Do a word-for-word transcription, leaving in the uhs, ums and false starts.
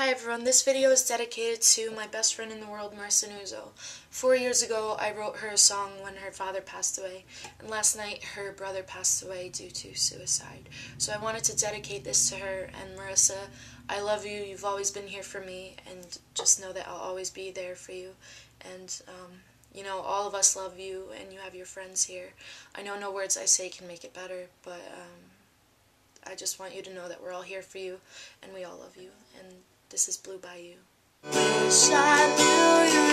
Hi everyone, this video is dedicated to my best friend in the world, Marissa Nuzzo. Four years ago, I wrote her a song when her father passed away, and last night her brother passed away due to suicide. So I wanted to dedicate this to her, and Marissa, I love you, you've always been here for me, and just know that I'll always be there for you, and um, you know, all of us love you, and you have your friends here. I know no words I say can make it better, but um, I just want you to know that we're all here for you, and we all love you, and this is Blue by You. Wish I knew you.